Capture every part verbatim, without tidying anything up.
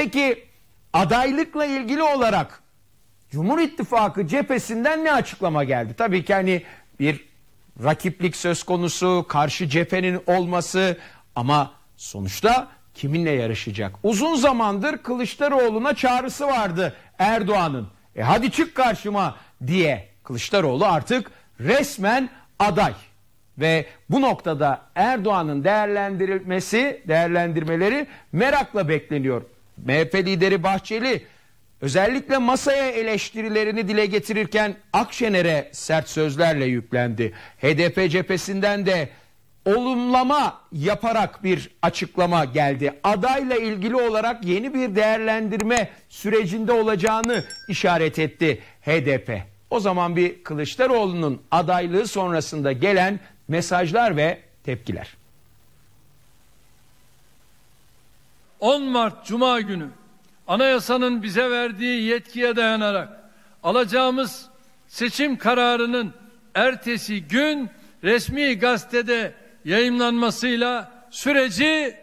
Peki adaylıkla ilgili olarak Cumhur İttifakı cephesinden ne açıklama geldi? Tabii ki hani bir rakiplik söz konusu, karşı cephenin olması ama sonuçta kiminle yarışacak? Uzun zamandır Kılıçdaroğlu'na çağrısı vardı Erdoğan'ın. E hadi çık karşıma diye. Kılıçdaroğlu artık resmen aday. Ve bu noktada Erdoğan'ın değerlendirilmesi, değerlendirmeleri merakla bekleniyor. M H P lideri Bahçeli özellikle masaya eleştirilerini dile getirirken Akşener'e sert sözlerle yüklendi. H D P cephesinden de olumlama yaparak bir açıklama geldi. Adayla ilgili olarak yeni bir değerlendirme sürecinde olacağını işaret etti H D P. O zaman bir Kılıçdaroğlu'nun adaylığı sonrasında gelen mesajlar ve tepkiler. on Mart Cuma günü anayasanın bize verdiği yetkiye dayanarak alacağımız seçim kararının ertesi gün resmi gazetede yayımlanmasıyla süreci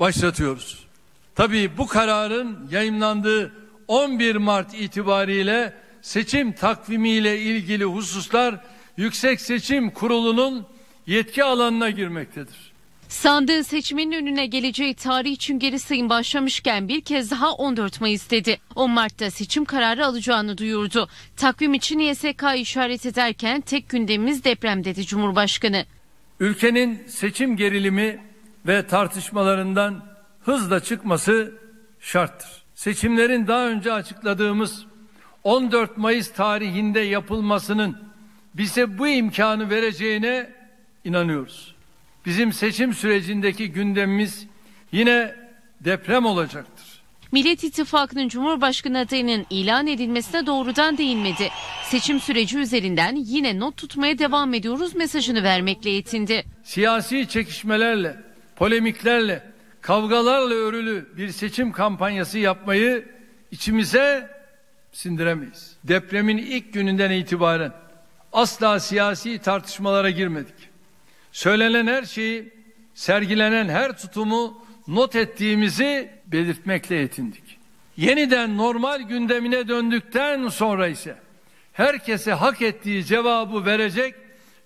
başlatıyoruz. Tabii bu kararın yayımlandığı on bir Mart itibariyle seçim takvimiyle ilgili hususlar Yüksek Seçim Kurulu'nun yetki alanına girmektedir. Sandığın seçmenin önüne geleceği tarih için geri sayım başlamışken bir kez daha on dört Mayıs dedi. on Mart'ta seçim kararı alacağını duyurdu. Takvim için Y S K'yı işaret ederken tek gündemimiz deprem dedi Cumhurbaşkanı. Ülkenin seçim gerilimi ve tartışmalarından hızla çıkması şarttır. Seçimlerin daha önce açıkladığımız on dört Mayıs tarihinde yapılmasının bize bu imkanı vereceğine inanıyoruz. Bizim seçim sürecindeki gündemimiz yine deprem olacaktır. Millet İttifakı'nın Cumhurbaşkanı adayının ilan edilmesine doğrudan değinmedi. Seçim süreci üzerinden yine not tutmaya devam ediyoruz mesajını vermekle yetindi. Siyasi çekişmelerle, polemiklerle, kavgalarla örülü bir seçim kampanyası yapmayı içimize sindiremeyiz. Depremin ilk gününden itibaren asla siyasi tartışmalara girmedik. Söylenen her şeyi, sergilenen her tutumu not ettiğimizi belirtmekle yetindik. Yeniden normal gündemine döndükten sonra ise herkese hak ettiği cevabı verecek,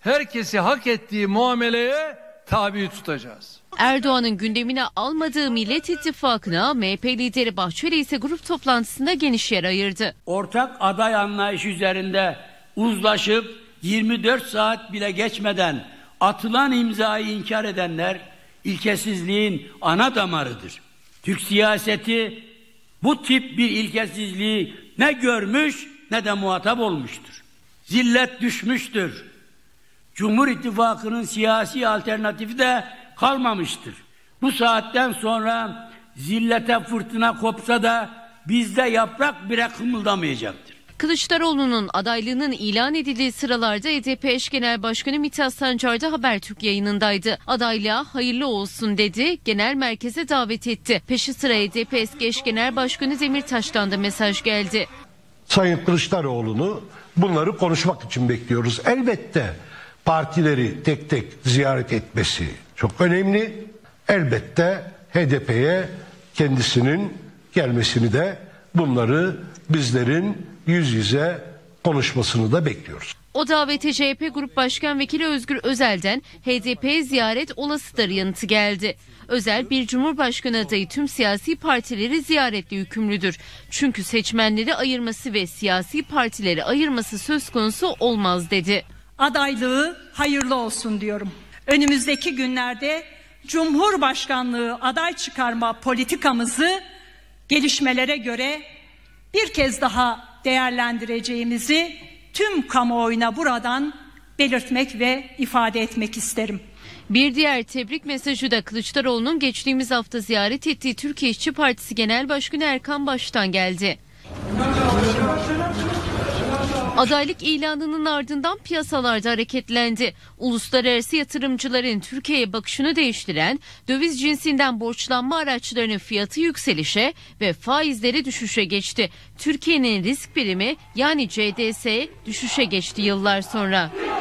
herkesi hak ettiği muameleye tabi tutacağız. Erdoğan'ın gündemine almadığı Millet İttifakı'na M H P lideri Bahçeli ise grup toplantısında geniş yer ayırdı. Ortak aday anlayışı üzerinde uzlaşıp yirmi dört saat bile geçmeden atılan imzayı inkar edenler ilkesizliğin ana damarıdır. Türk siyaseti bu tip bir ilkesizliği ne görmüş ne de muhatap olmuştur. Zillet düşmüştür. Cumhur İttifakı'nın siyasi alternatifi de kalmamıştır. Bu saatten sonra zillete fırtına kopsa da bizde yaprak bile kımıldamayacaktır. Kılıçdaroğlu'nun adaylığının ilan edildiği sıralarda H D P Eş Genel Başkanı Mithat Sancar da Habertürk yayınındaydı. Adaylığa hayırlı olsun dedi, genel merkeze davet etti. Peşi sıra H D P eski Eş Genel Başkanı Demirtaş'tan da mesaj geldi. Sayın Kılıçdaroğlu'nu bunları konuşmak için bekliyoruz. Elbette partileri tek tek ziyaret etmesi çok önemli. Elbette H D P'ye kendisinin gelmesini de, bunları bizlerin yüz yüze konuşmasını da bekliyoruz. O davete C H P Grup Başkan Vekili Özgür Özel'den H D P ziyaret olasıdır yanıtı geldi. Özel, bir Cumhurbaşkanı adayı tüm siyasi partileri ziyaretle yükümlüdür. Çünkü seçmenleri ayırması ve siyasi partileri ayırması söz konusu olmaz dedi. Adaylığı hayırlı olsun diyorum. Önümüzdeki günlerde Cumhurbaşkanlığı aday çıkarma politikamızı gelişmelere göre bir kez daha değerlendireceğimizi tüm kamuoyuna buradan belirtmek ve ifade etmek isterim. Bir diğer tebrik mesajı da Kılıçdaroğlu'nun geçtiğimiz hafta ziyaret ettiği Türkiye İşçi Partisi Genel Başkanı Erkan Baş'tan geldi. Adaylık ilanının ardından piyasalarda hareketlendi. Uluslararası yatırımcıların Türkiye'ye bakışını değiştiren döviz cinsinden borçlanma araçlarının fiyatı yükselişe ve faizleri düşüşe geçti. Türkiye'nin risk primi yani C D S düşüşe geçti yıllar sonra.